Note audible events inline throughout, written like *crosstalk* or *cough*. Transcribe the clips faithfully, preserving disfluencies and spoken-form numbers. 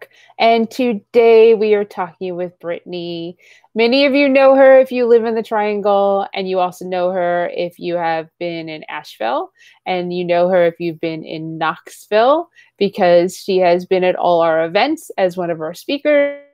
Network. And today we are talking with Brittany. Many of you know her if you live in the Triangle, and you also know her if you have been in Asheville, and you know her if you've been in Knoxville, because she has been at all our events as one of our speakers.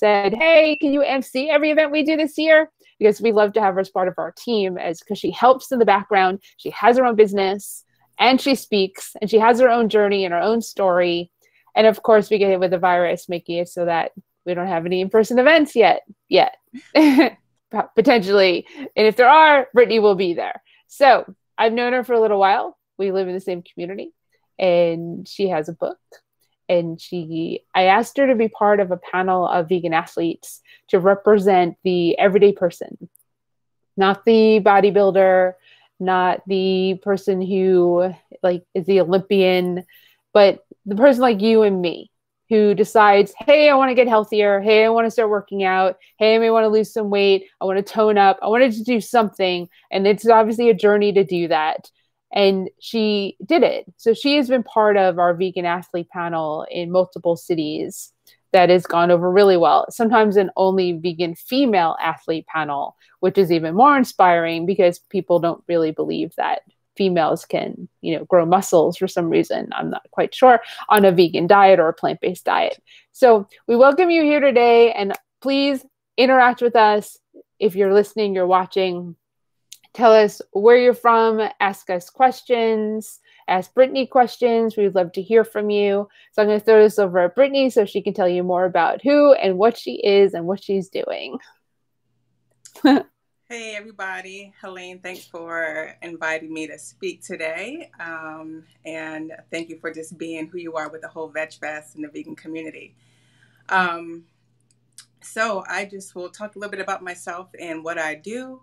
Said, hey, can you M C every event we do this year? Because we love to have her as part of our team, as because she helps in the background. She has her own business, and she speaks, and she has her own journey and her own story. And of course, we get hit with the virus, making it so that we don't have any in-person events yet, yet, potentially. And if there are, Brittany will be there. So I've known her for a little while. We live in the same community, and she has a book. And she, I asked her to be part of a panel of vegan athletes to represent the everyday person, not the bodybuilder, not the person who like is the Olympian, but the person like you and me who decides, hey, I want to get healthier. Hey, I want to start working out. Hey, I may want to lose some weight. I want to tone up. I wanted to do something. And it's obviously a journey to do that. And she did it. So she has been part of our vegan athlete panel in multiple cities that has gone over really well. Sometimes an only vegan female athlete panel, which is even more inspiring because people don't really believe that females can, you know, grow muscles for some reason. I'm not quite sure, on a vegan diet or a plant-based diet. So we welcome you here today, and please interact with us. If you're listening, you're watching, tell us where you're from, ask us questions, ask Brittany questions. We'd love to hear from you. So I'm going to throw this over at Brittany so she can tell you more about who and what she is and what she's doing. Hey, everybody. Helene, thanks for inviting me to speak today. Um, and thank you for just being who you are with the whole VegFest and the vegan community. Um, so I just will talk a little bit about myself and what I do,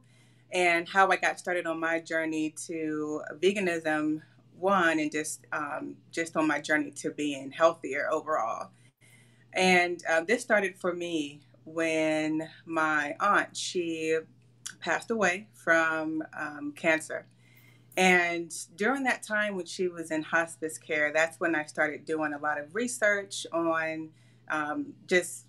and how I got started on my journey to veganism, one, and just um, just on my journey to being healthier overall. And uh, this started for me when my aunt, she passed away from um, cancer. And during that time when she was in hospice care, that's when I started doing a lot of research on um, just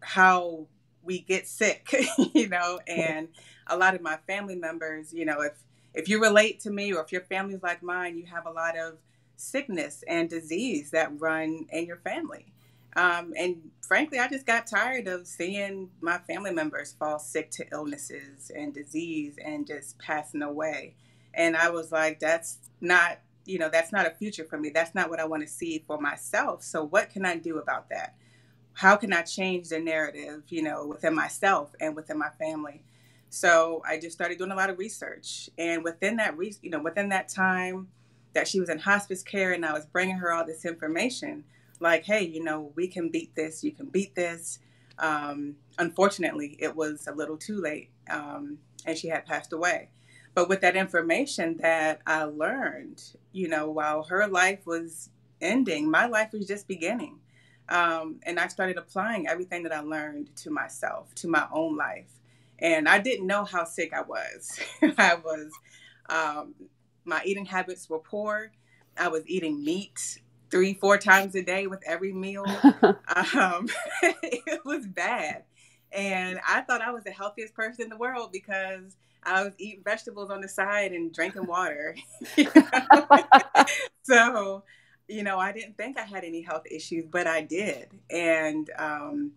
how we get sick, you know, and a lot of my family members, you know, if, if you relate to me or if your family's like mine, you have a lot of sickness and disease that run in your family. Um, and frankly, I just got tired of seeing my family members fall sick to illnesses and disease and just passing away. And I was like, that's not, you know, that's not a future for me. That's not what I want to see for myself. So what can I do about that? How can I change the narrative, you know, within myself and within my family? So I just started doing a lot of research. And within that, re- you know, within that time that she was in hospice care and I was bringing her all this information, like, hey, you know, we can beat this, you can beat this. Um, unfortunately, it was a little too late um, and she had passed away. But with that information that I learned, you know, while her life was ending, my life was just beginning. Um, and I started applying everything that I learned to myself, to my own life. And I didn't know how sick I was. I was, um, my eating habits were poor. I was eating meat three, four times a day with every meal. um, it was bad. And I thought I was the healthiest person in the world because I was eating vegetables on the side and drinking water. You know? *laughs* So, you know, I didn't think I had any health issues, but I did. And, um,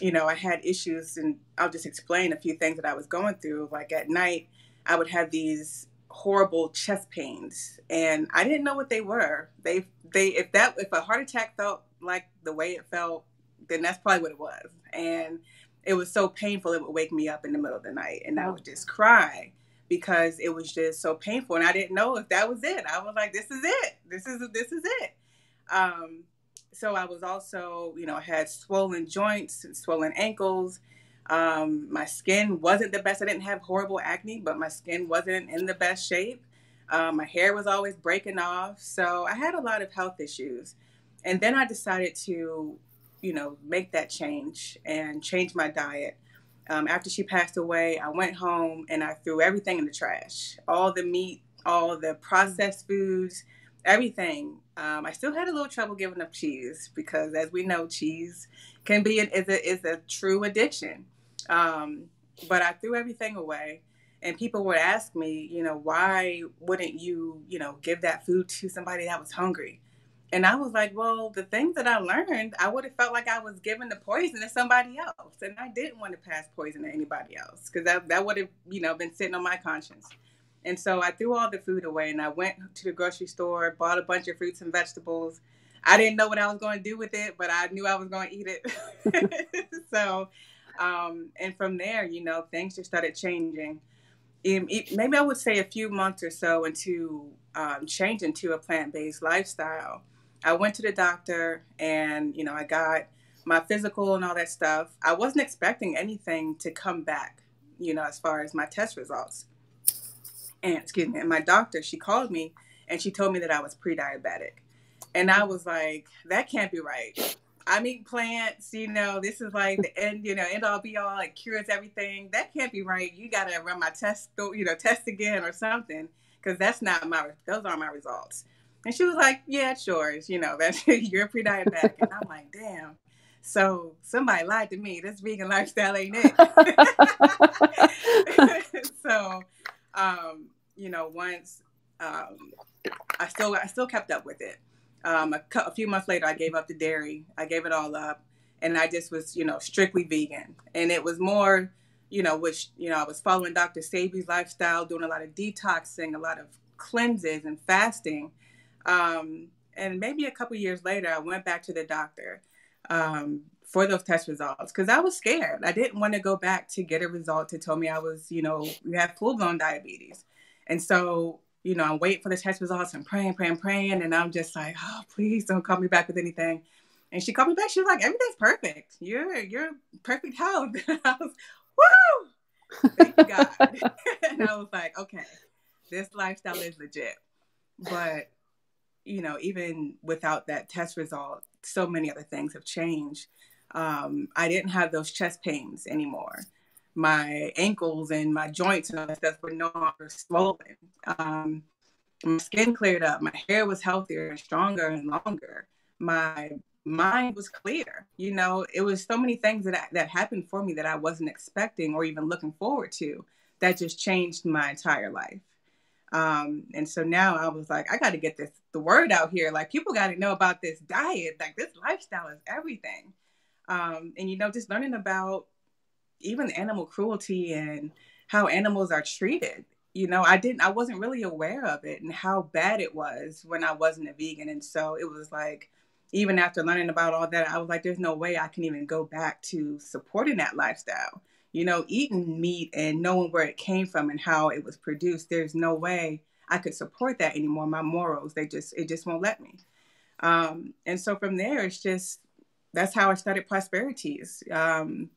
you know, I had issues, and I'll just explain a few things that I was going through. Like at night, I would have these horrible chest pains, and I didn't know what they were. They, they, if that, if a heart attack felt like the way it felt, then that's probably what it was. And it was so painful, it would wake me up in the middle of the night, and I would just cry, because it was just so painful. And I didn't know if that was it. I was like, this is it. This is this is it. Um, so I was also, you know, had swollen joints and swollen ankles. Um, my skin wasn't the best. I didn't have horrible acne, but my skin wasn't in the best shape. Um, my hair was always breaking off. So I had a lot of health issues. And then I decided to, you know, make that change and change my diet. Um, after she passed away, I went home and I threw everything in the trash, all the meat, all the processed foods, Everything. Um, I still had a little trouble giving up cheese because, as we know, cheese can be an, is a is a true addiction. Um, but I threw everything away, and people would ask me, you know, why wouldn't you, you know, give that food to somebody that was hungry? And I was like, well, the things that I learned, I would have felt like I was giving the poison to somebody else, and I didn't want to pass poison to anybody else because that that would have, you know, been sitting on my conscience. And so I threw all the food away, and I went to the grocery store, bought a bunch of fruits and vegetables. I didn't know what I was going to do with it, but I knew I was going to eat it. So, um, and from there, you know, things just started changing. It, it, maybe I would say a few months or so into um, changing to a plant-based lifestyle. I went to the doctor, and, you know, I got my physical and all that stuff. I wasn't expecting anything to come back, you know, as far as my test results. And excuse me, and my doctor, she called me and she told me that I was pre-diabetic. And I was like, that can't be right. I'm eating plants, you know, this is like the end, you know, end all be all, it cures everything. That can't be right. You got to run my test, you know, test again or something, because that's not my, those aren't my results. And she was like, yeah, sure. You know, that's, you're pre-diabetic. And I'm like, damn. So somebody lied to me. This vegan lifestyle ain't it. So... Um, you know, once, um, I still, I still kept up with it. Um, a, a few months later, I gave up the dairy. I gave it all up, and I just was, you know, strictly vegan. And it was more, you know, which, you know, I was following Doctor Savie's lifestyle, doing a lot of detoxing, a lot of cleanses and fasting. Um, and maybe a couple years later, I went back to the doctor, um, for those test results, because I was scared. I didn't want to go back to get a result that told me I was, you know, you have full-blown diabetes. And so, you know, I'm waiting for the test results. I'm praying, praying, praying. And I'm just like, oh, please don't call me back with anything. And she called me back. She was like, everything's perfect. You're, you're perfect health. And I was, woo! Thank you, God. And I was like, okay, this lifestyle is legit. But, you know, even without that test result, so many other things have changed. Um, I didn't have those chest pains anymore. My ankles and my joints and all that stuff were no longer swollen. Um, my skin cleared up. My hair was healthier and stronger and longer. My mind was clear. You know, it was so many things that I, that happened for me that I wasn't expecting or even looking forward to that just changed my entire life. Um, and so now I was like, I got to get this, the word out here. Like, people got to know about this diet. Like, this lifestyle is everything. Um, and, you know, just learning about even animal cruelty and how animals are treated. You know, I didn't, I wasn't really aware of it and how bad it was when I wasn't a vegan. And so it was like, even after learning about all that, I was like, there's no way I can even go back to supporting that lifestyle. You know, eating meat and knowing where it came from and how it was produced, there's no way I could support that anymore. My morals, they just, it just won't let me. Um, and so from there, it's just, that's how I started Prosperiteez. Um,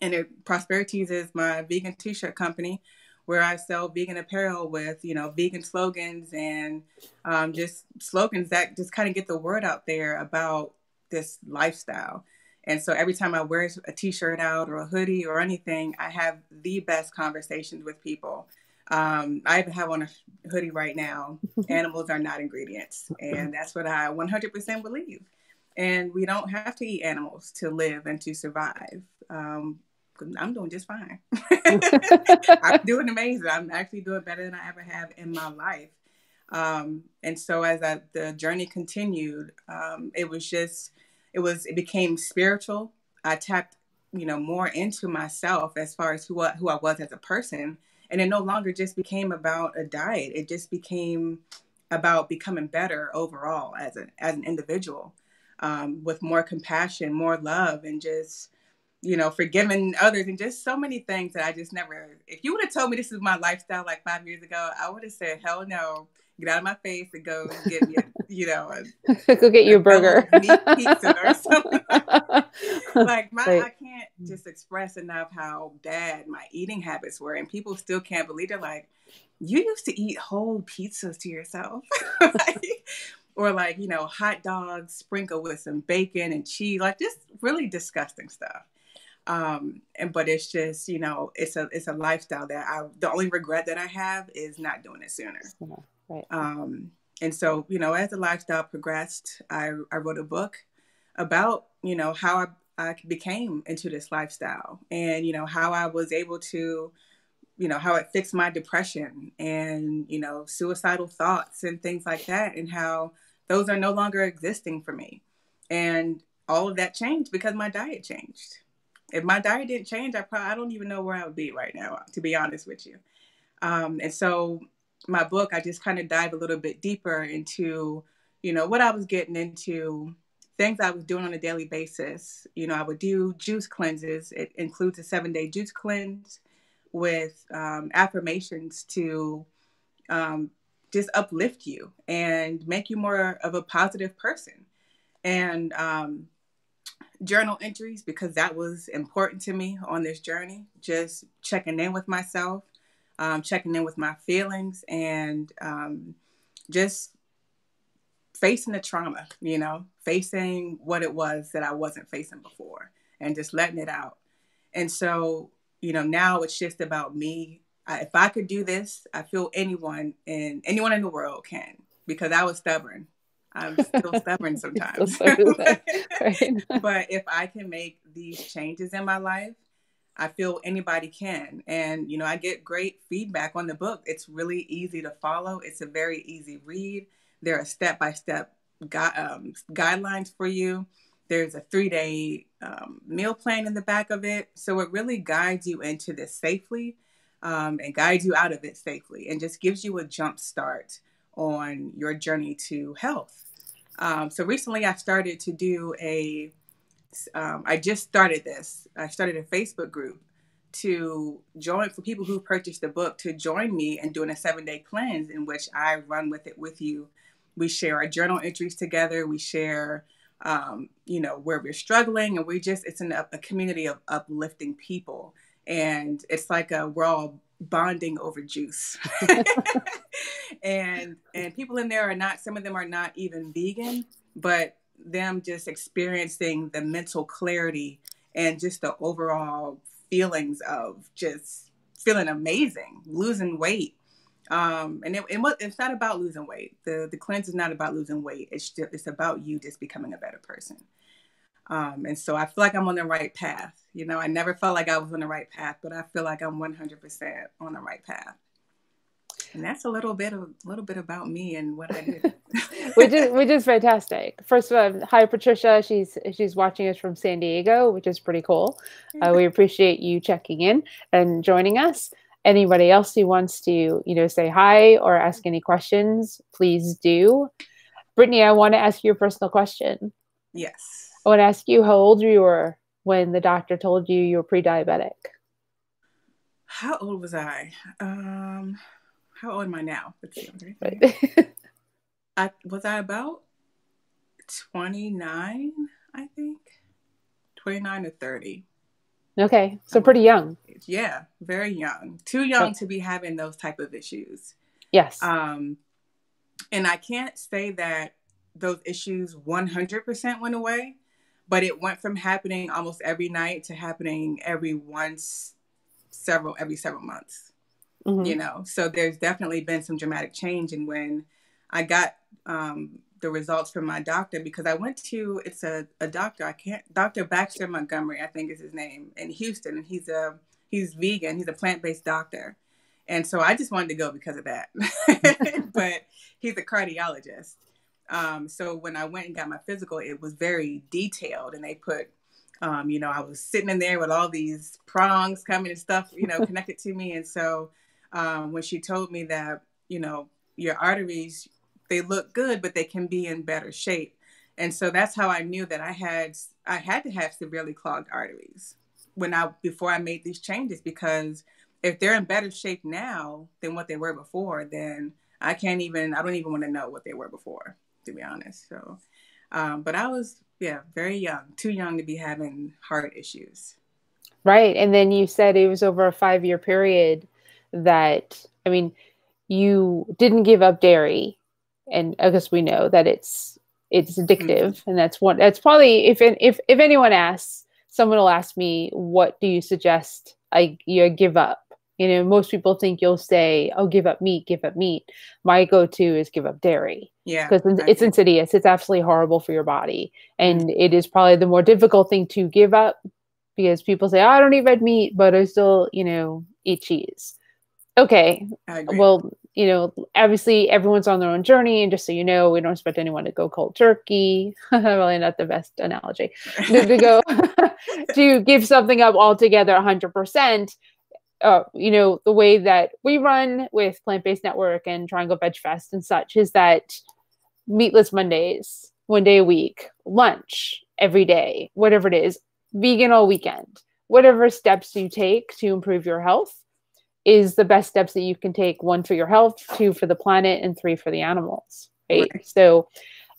and it, Prosperiteez is my vegan t-shirt company where I sell vegan apparel with, you know, vegan slogans and um, just slogans that just kind of get the word out there about this lifestyle. And so every time I wear a t-shirt out or a hoodie or anything, I have the best conversations with people. Um, I even have on a hoodie right now, animals are not ingredients. And that's what I one hundred percent believe. And we don't have to eat animals to live and to survive. Um, I'm doing just fine. I'm doing amazing. I'm actually doing better than I ever have in my life. Um, and so as I, the journey continued, um, it was just, it was, it became spiritual. I tapped, you know, more into myself as far as who I, who I was as a person. And it no longer just became about a diet. It just became about becoming better overall as a, as an individual. Um, with more compassion, more love, and just, you know, forgiving others, and just so many things that I just never, if you would have told me this is my lifestyle like five years ago, I would have said, hell no, get out of my face and go get me, a, you know, a, go get you a, a burger, meat pizza or something. Like my, right. I can't just express enough how bad my eating habits were, and people still can't believe they're like, you used to eat whole pizzas to yourself. Like, or like, you know, hot dogs sprinkled with some bacon and cheese, like just really disgusting stuff. Um, and but it's just, you know, it's a it's a lifestyle that I, the only regret that I have is not doing it sooner. Right. Um, and so, you know, as the lifestyle progressed, I, I wrote a book about, you know, how I, I became into this lifestyle and, you know, how I was able to, you know, how it fixed my depression and, you know, suicidal thoughts and things like that, and how those are no longer existing for me. And all of that changed because my diet changed. If my diet didn't change, I probably, I don't even know where I would be right now, to be honest with you. Um, and so my book, I just kind of dive a little bit deeper into, you know, what I was getting into, things I was doing on a daily basis. You know, I would do juice cleanses. It includes a seven day juice cleanse with um, affirmations to um, just uplift you and make you more of a positive person. And um, journal entries, because that was important to me on this journey, just checking in with myself, um, checking in with my feelings, and um, just facing the trauma, you know, facing what it was that I wasn't facing before and just letting it out. And so, you know, now it's just about me. I, if I could do this, I feel anyone and anyone in the world can, because I was stubborn. I'm still stubborn sometimes. Still stubborn, right? But if I can make these changes in my life, I feel anybody can. And, you know, I get great feedback on the book. It's really easy to follow. It's a very easy read. There are step-by-step gui- um, guidelines for you. There's a three-day um, meal plan in the back of it. So it really guides you into this safely um, and guides you out of it safely, and just gives you a jump start on your journey to health. Um, so recently I started to do a, um, I just started this. I started a Facebook group to join, for people who purchased the book, to join me in doing a seven day cleanse in which I run with it with you. We share our journal entries together. We share, um, you know, where we're struggling, and we just, it's an, a community of uplifting people. And it's like a, we're all bonding over juice. And and people in there are not, some of them are not even vegan, but them just experiencing the mental clarity and just the overall feelings of just feeling amazing, losing weight. Um, and it, it it's not about losing weight. The the cleanse is not about losing weight. It's just, it's about you just becoming a better person. Um, and so I feel like I'm on the right path. You know, I never felt like I was on the right path, but I feel like I'm one hundred percent on the right path. And that's a little bit, a little bit about me and what I did. Which is, which is fantastic. First of all, hi, Patricia. She's, she's watching us from San Diego, which is pretty cool. Uh, we appreciate you checking in and joining us. Anybody else who wants to, you know, say hi or ask any questions, please do. Brittany, I want to ask you a personal question. Yes. I want to ask you how old you were when the doctor told you you were pre-diabetic. How old was I? Um, how old am I now? Let's see. Right. I, was I about twenty-nine, I think? twenty-nine or thirty. Okay, so pretty young. Yeah, very young. Too young okay. to be having those type of issues. Yes. Um, and I can't say that those issues one hundred percent went away. But it went from happening almost every night to happening every once, several, every several months, mm-hmm. you know? So there's definitely been some dramatic change. And when I got um, the results from my doctor, because I went to, it's a, a doctor, I can't, Doctor Baxter Montgomery, I think is his name, in Houston. And he's a, he's vegan, he's a plant-based doctor. And so I just wanted to go because of that, but he's a cardiologist. Um, so when I went and got my physical, it was very detailed, and they put, um, you know, I was sitting in there with all these prongs coming and stuff, you know, connected to me. And so, um, when she told me that, you know, your arteries, they look good, but they can be in better shape. And so that's how I knew that I had, I had to have severely clogged arteries when I, before I made these changes, because if they're in better shape now than what they were before, then I can't even, I don't even want to know what they were before, to be honest. So, um, but I was, yeah, very young, too young to be having heart issues. Right. And then you said it was over a five year period that, I mean, you didn't give up dairy. And I guess we know that it's, it's addictive. Mm-hmm. And that's one, that's probably, if, if, if anyone asks, someone will ask me, what do you suggest I you give up? You know, most people think you'll say, oh, give up meat, give up meat. My go-to is give up dairy. Yeah. Because it's, it's insidious. It's absolutely horrible for your body. And mm-hmm. it is probably the more difficult thing to give up because people say, oh, I don't eat red meat, but I still, you know, eat cheese. Okay. I agree. Well, you know, obviously everyone's on their own journey. And just so you know, we don't expect anyone to go cold turkey. Really not the best analogy. to go to give something up altogether one hundred percent. Uh, you know, the way that we run with Plant Based Network and Triangle VegFest and such is that meatless Mondays, one day a week, lunch every day, whatever it is, vegan all weekend, whatever steps you take to improve your health is the best steps that you can take. One for your health, two for the planet, and three for the animals. Right? Right. So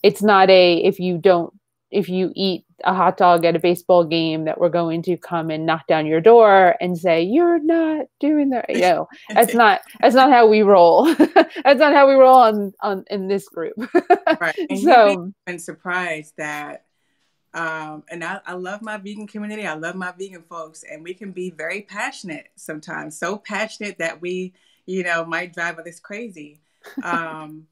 it's not a, if you don't, if you eat a hot dog at a baseball game, that we're going to come and knock down your door and say, you're not doing that. No, that's not, that's not how we roll. That's not how we roll on, on in this group. Right. And so I'm surprised that, um, and I, I love my vegan community. I love my vegan folks, and we can be very passionate sometimes, so passionate that we, you know, might drive others crazy. Um,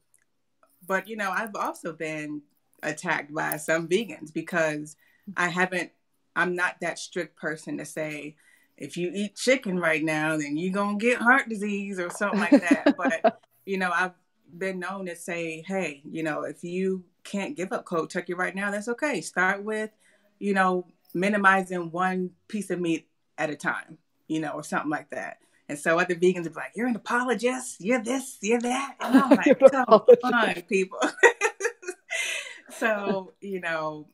but you know, I've also been attacked by some vegans because I haven't, I'm not that strict person to say, if you eat chicken right now, then you're going to get heart disease or something like that. But, you know, I've been known to say, hey, you know, if you can't give up cold turkey right now, that's okay. Start with, you know, minimizing one piece of meat at a time, you know, or something like that. And so other vegans are like, you're an apologist, you're this, you're that. And I'm like, come on, people. So, you know,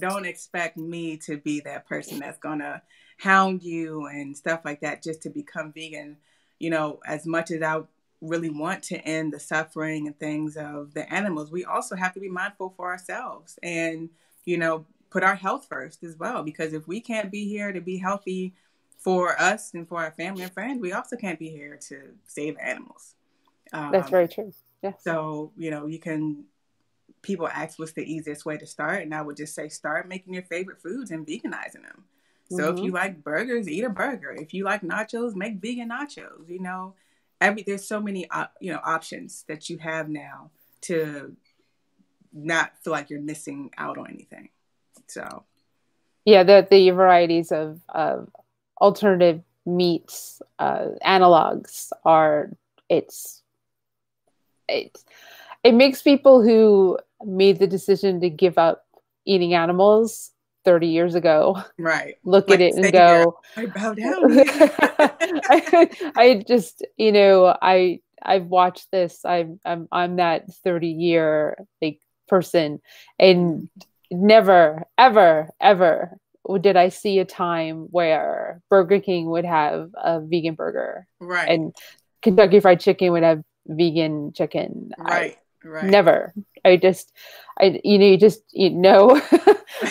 don't expect me to be that person that's going to hound you and stuff like that just to become vegan. You know, as much as I really want to end the suffering and things of the animals, we also have to be mindful for ourselves and, you know, put our health first as well. Because if we can't be here to be healthy for us and for our family and friends, we also can't be here to save animals. Um, that's very true. Yeah. So, you know, you can... People ask what's the easiest way to start, and I would just say start making your favorite foods and veganizing them. So mm-hmm. if you like burgers, eat a burger. If you like nachos, make vegan nachos. You know, every there's so many op, you know options that you have now to not feel like you're missing out on anything. So yeah, the the varieties of of alternative meats uh, analogs are it's it's. It makes people who made the decision to give up eating animals thirty years ago, right? Look like at it and go, I bow down. I, I just, you know, I, I've watched this. I'm, I'm, I'm that thirty year like person, and never, ever, ever did I see a time where Burger King would have a vegan burger, right? And Kentucky Fried Chicken would have vegan chicken, right? I, Right. Never. I just, I, you know, you just, you know,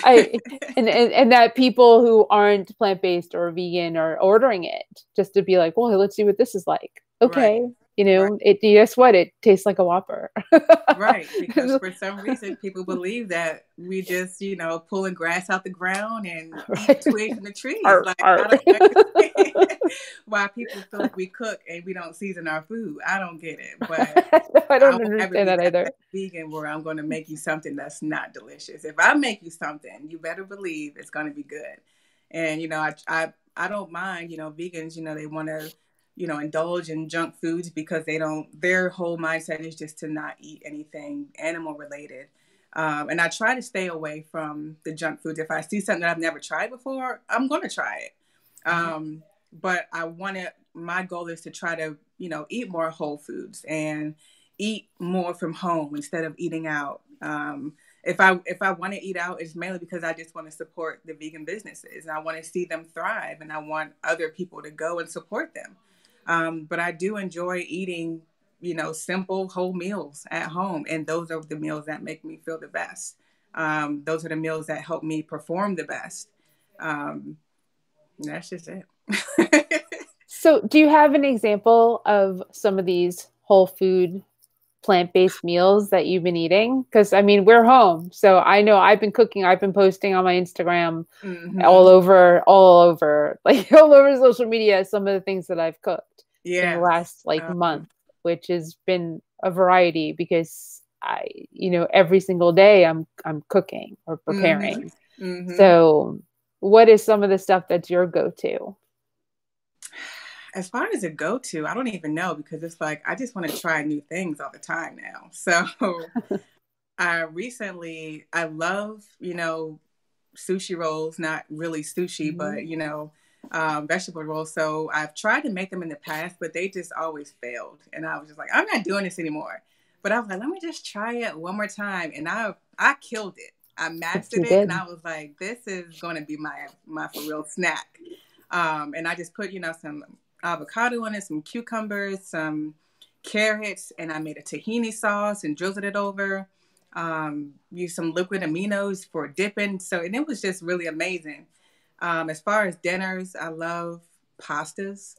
I, and, and, and that people who aren't plant-based or vegan are ordering it just to be like, well, let's see what this is like. Okay. Right. You know, right. It, guess what? It tastes like a Whopper. Right. Because for some reason, people believe that we just, you know, pulling grass out the ground and right. twigs from the trees. Arr, like, arr. I don't know why people feel like we cook and we don't season our food. I don't get it. But no, I don't I understand that either. Vegan where I'm going to make you something that's not delicious. If I make you something, you better believe it's going to be good. And, you know, I, I, I don't mind, you know, vegans, you know, they want to, you know, indulge in junk foods because they don't, their whole mindset is just to not eat anything animal related. Um, and I try to stay away from the junk foods. If I see something that I've never tried before, I'm going to try it. Um, but I want to, my goal is to try to, you know, eat more whole foods and eat more from home instead of eating out. Um, if I, if I want to eat out, it's mainly because I just want to support the vegan businesses and I want to see them thrive and I want other people to go and support them. Um, but I do enjoy eating, you know, simple whole meals at home. And those are the meals that make me feel the best. Um, those are the meals that help me perform the best. Um, that's just it. So do you have an example of some of these whole food plant-based meals that you've been eating? Because I mean, we're home. So I know I've been cooking, I've been posting on my Instagram, mm-hmm. all over, all over, like all over social media, some of the things that I've cooked yes. in the last like um. month, which has been a variety because I, you know, every single day I'm, I'm cooking or preparing. Mm-hmm. Mm-hmm. So what is some of the stuff that's your go-to? As far as a go-to, I don't even know, because it's like, I just want to try new things all the time now. So I recently, I love, you know, sushi rolls, not really sushi, mm-hmm. but, you know, um, vegetable rolls. So I've tried to make them in the past, but they just always failed. And I was just like, I'm not doing this anymore. But I was like, let me just try it one more time. And I, I killed it. I mastered it. And I was like, this is going to be my, my for real snack. Um, and I just put, you know, some avocado on it, some cucumbers, some carrots, and I made a tahini sauce and drizzled it over. Um, used some liquid aminos for dipping. So, and it was just really amazing. Um, as far as dinners, I love pastas.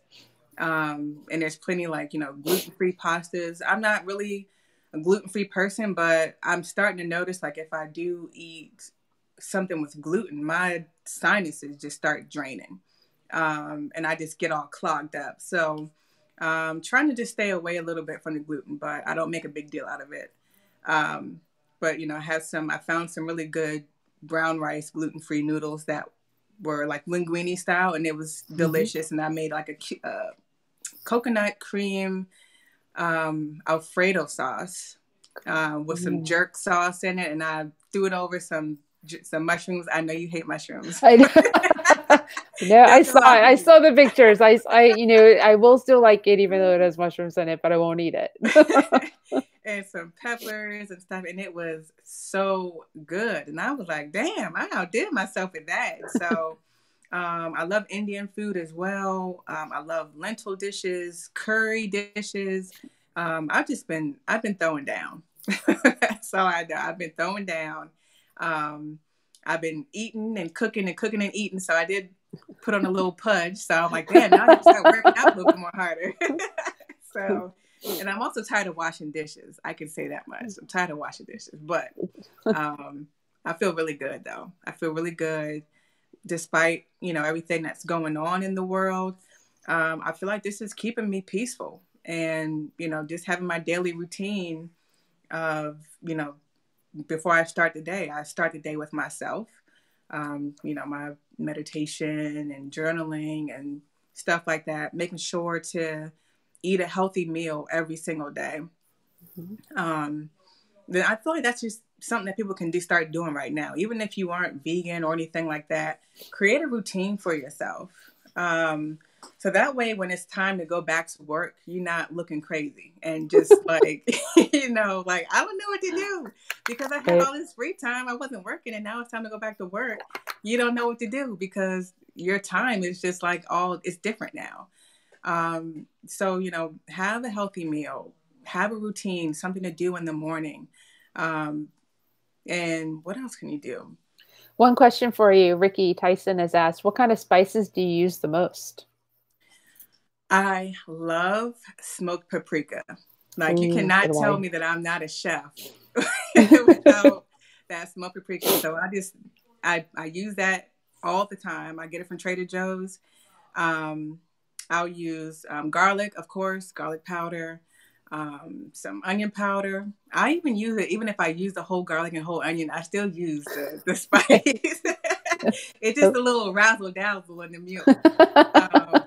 Um, and there's plenty, like, you know, gluten-free pastas. I'm not really a gluten-free person, but I'm starting to notice, like, if I do eat something with gluten, my sinuses just start draining. Um, and I just get all clogged up. So um, trying to just stay away a little bit from the gluten, but I don't make a big deal out of it. Um, but, you know, I have some, I found some really good brown rice, gluten-free noodles that were like linguine style, and it was delicious. Mm-hmm. And I made like a uh, coconut cream um, Alfredo sauce uh, with mm. some jerk sauce in it. And I threw it over some, some mushrooms. I know you hate mushrooms. I know. No, I saw it. I saw the pictures. I, I, you know, I will still like it, even though it has mushrooms in it, but I won't eat it. And some peppers and stuff. And it was so good. And I was like, damn, I outdid myself with that. So um, I love Indian food as well. Um, I love lentil dishes, curry dishes. Um, I've just been, I've been throwing down. So I, I've been throwing down. Um, I've been eating and cooking and cooking and eating. So I did put on a little pudge. So I'm like, man, now I have to start working out a little bit more harder. So, and I'm also tired of washing dishes. I can say that much. I'm tired of washing dishes, but um, I feel really good though. I feel really good despite, you know, everything that's going on in the world. Um, I feel like this is keeping me peaceful and, you know, just having my daily routine of, you know, before I start the day, I start the day with myself, um, you know, my meditation and journaling and stuff like that, making sure to eat a healthy meal every single day. Mm-hmm. Um, then I feel like that's just something that people can do, start doing right now. Even if you aren't vegan or anything like that, create a routine for yourself. Um, so that way, when it's time to go back to work, you're not looking crazy and just like, you know, like, I don't know what to do because I had all this free time. I wasn't working and now it's time to go back to work. You don't know what to do because your time is just like all, it's different now. Um, so, you know, have a healthy meal, have a routine, something to do in the morning. Um, and what else can you do? One question for you. Ricky Tyson has asked, what kind of spices do you use the most? I love smoked paprika. Like, mm, you cannot tell life. me that I'm not a chef without that smoked paprika. So I just, I, I use that all the time. I get it from Trader Joe's. Um, I'll use um, garlic, of course, garlic powder, um, some onion powder. I even use it, even if I use the whole garlic and whole onion, I still use the, the spice. It's just a little razzle dazzle in the meal. Um,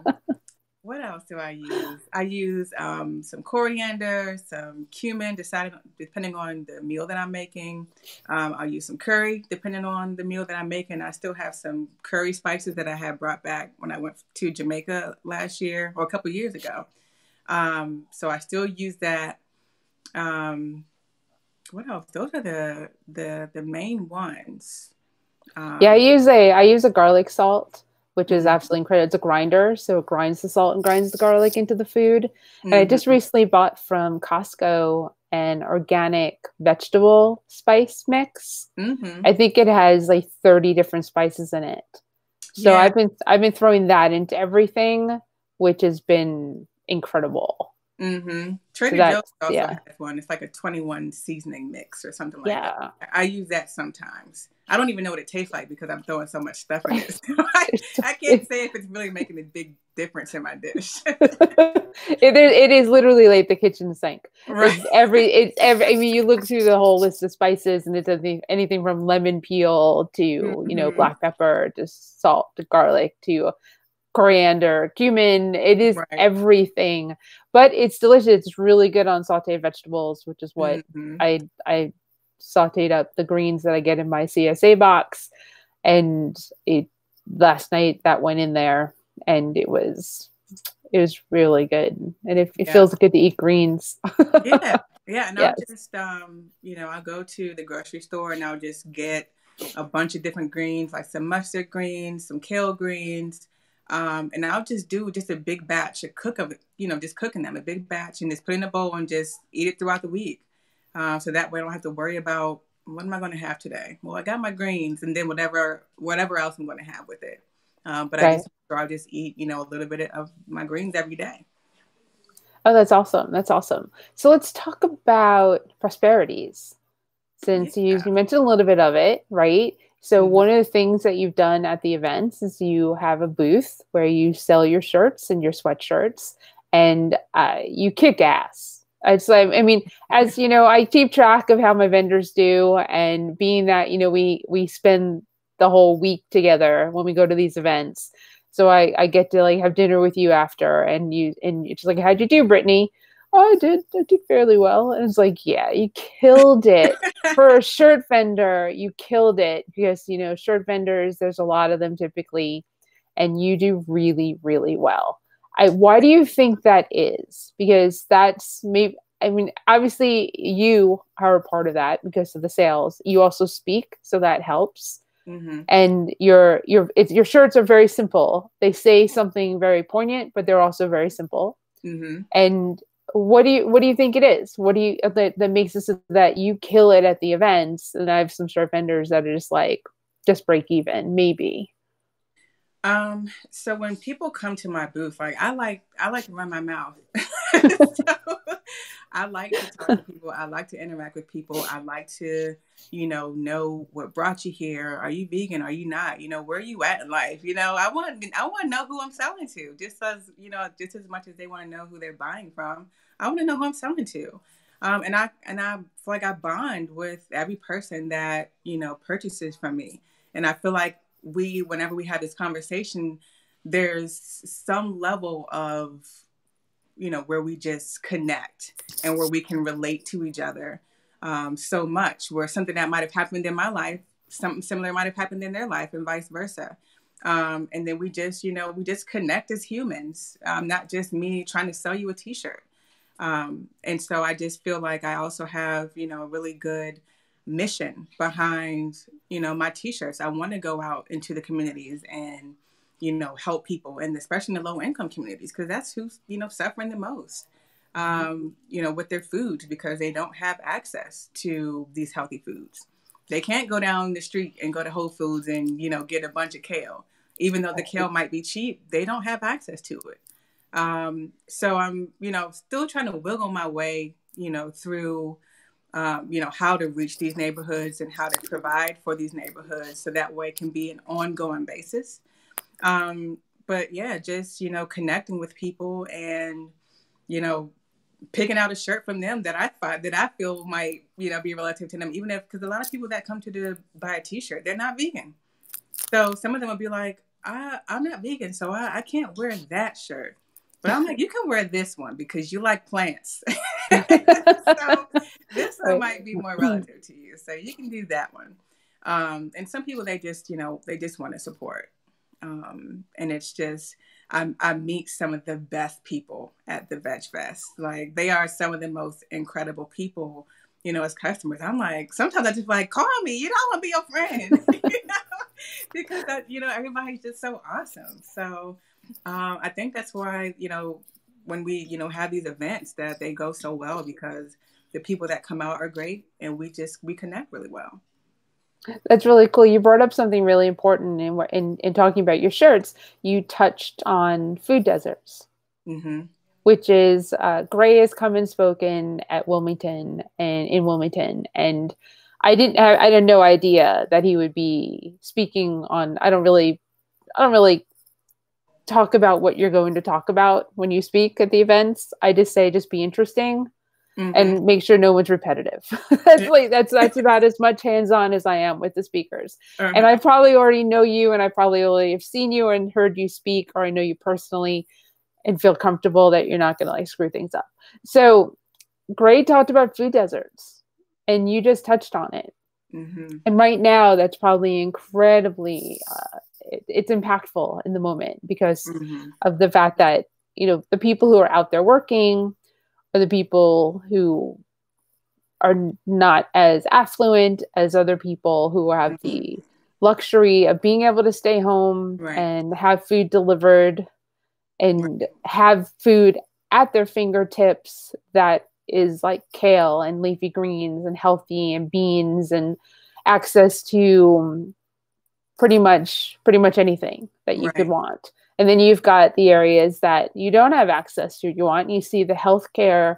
what else do I use? I use um, some coriander, some cumin, decided, depending on the meal that I'm making. Um, I'll use some curry, depending on the meal that I'm making. I still have some curry spices that I had brought back when I went to Jamaica last year or a couple years ago. Um, so I still use that. Um, what else? Those are the, the, the main ones. Um, yeah, I use a, I use a garlic salt, which is absolutely incredible. It's a grinder. So it grinds the salt and grinds the garlic into the food. Mm-hmm. And I just recently bought from Costco an organic vegetable spice mix. Mm-hmm. I think it has like thirty different spices in it. So yeah. I've been, I've been throwing that into everything, which has been incredible. Mm-hmm. Trader so Joe's also yeah. has one. It's like a twenty-one seasoning mix or something like yeah. that. I use that sometimes. I don't even know what it tastes like because I'm throwing so much stuff in it. So I, I can't say if it's really making a big difference in my dish. it, it is literally like the kitchen sink. Right. It's every, it's every, I mean, you look through the whole list of spices and it does anything from lemon peel to, mm-hmm. you know, black pepper, to salt, to garlic, to coriander, cumin. It is right. everything, but it's delicious. It's really good on sauteed vegetables, which is what mm-hmm. I, I, sauteed up the greens that I get in my C S A box, and it last night that went in there, and it was it was really good, and it, it yeah. feels good to eat greens. yeah, yeah, and yes. I'll just um, you know, I'll go to the grocery store and I'll just get a bunch of different greens, like some mustard greens, some kale greens, um, and I'll just do just a big batch, a cook of you know, just cooking them a big batch, and just put in a bowl and just eat it throughout the week. Uh, so that way I don't have to worry about, what am I going to have today? Well, I got my greens and then whatever whatever else I'm going to have with it. Um, but right. I just, I'll just eat, you know, a little bit of my greens every day. Oh, that's awesome. That's awesome. So let's talk about Prosperiteez, since yeah. you, you mentioned a little bit of it, right? So mm-hmm. one of the things that you've done at the events is you have a booth where you sell your shirts and your sweatshirts, and uh, you kick ass. It's like, I mean, as you know, I keep track of how my vendors do, and being that, you know, we, we spend the whole week together when we go to these events. So I, I get to like have dinner with you after, and you, and it's like, how'd you do, Brittany? Oh, I did, I did fairly well. And it's like, yeah, you killed it for a shirt vendor. You killed it because, you know, shirt vendors, there's a lot of them typically, and you do really, really well. I, why do you think that is? Because that's maybe, I mean, obviously you are a part of that because of the sales. You also speak, so that helps. Mm-hmm. And your your it's, your shirts are very simple. They say something very poignant, but they're also very simple. Mm-hmm. And what do you what do you think it is? What do you that, that makes it so that you kill it at the events? And I have some shirt vendors that are just like just break even, maybe. Um, so when people come to my booth, like I like, I like to run my mouth. So I like to talk to people. I like to interact with people. I like to, you know, know what brought you here. Are you vegan? Are you not? You know, where are you at in life? You know, I want, I want to know who I'm selling to, just as, you know, just as much as they want to know who they're buying from. I want to know who I'm selling to. Um, and I, and I feel like I bond with every person that, you know, purchases from me. And I feel like we, whenever we have this conversation, there's some level of, you know, where we just connect and where we can relate to each other um, so much, where something that might have happened in my life, something similar might have happened in their life, and vice versa. Um, and then we just, you know, we just connect as humans, um, not just me trying to sell you a t-shirt. Um, and so I just feel like I also have, you know, a really good mission behind, you know, my t-shirts. I want to go out into the communities and, you know, help people, and especially in the low income communities, because that's who's, you know, suffering the most, um, you know, with their foods, because they don't have access to these healthy foods. They can't go down the street and go to Whole Foods and, you know, get a bunch of kale, even though the kale might be cheap. They don't have access to it. Um, so I'm, you know, still trying to wiggle my way, you know, through Um, you know, how to reach these neighborhoods and how to provide for these neighborhoods, so that way it can be an ongoing basis. Um, but yeah, just, you know, connecting with people and, you know, picking out a shirt from them that I find, that I feel might, you know, be relative to them, even if, because a lot of people that come to the, buy a t-shirt, they're not vegan. So some of them will be like, I, I'm not vegan, so I, I can't wear that shirt. But I'm like, you can wear this one because you like plants. So this one might be more relative to you. So you can do that one. Um, and some people, they just, you know, they just want to support. Um, and it's just, I, I meet some of the best people at the VegFest. Like, they are some of the most incredible people, you know, as customers. I'm like, sometimes I just like, call me. You know, I want to be your friend. You know? Because, I, you know, everybody's just so awesome. So Um, I think that's why, you know, when we, you know, have these events, that they go so well, because the people that come out are great, and we just, we connect really well. That's really cool. You brought up something really important in, in, in talking about your shirts. You touched on food deserts. Mm-hmm. which is uh, Gray has come and spoken at Wilmington and in Wilmington. And I didn't have, I had no idea that he would be speaking on, I don't really, I don't really talk about what you're going to talk about when you speak at the events. I just say, just be interesting mm-hmm. and make sure no one's repetitive. that's like, that's, that's about as much hands-on as I am with the speakers. Uh-huh. And I probably already know you, and I probably already have seen you and heard you speak, or I know you personally and feel comfortable that you're not going to like screw things up. So Gray talked about food deserts, and you just touched on it. Mm-hmm. And right now that's probably incredibly, uh, it, it's impactful in the moment because mm-hmm. of the fact that, you know, the people who are out there working are the people who are not as affluent as other people who have mm-hmm. the luxury of being able to stay home right. and have food delivered and have food at their fingertips that is like kale and leafy greens and healthy and beans and access to pretty much pretty much anything that you right. could want. And then you've got the areas that you don't have access to. You want, you see the healthcare,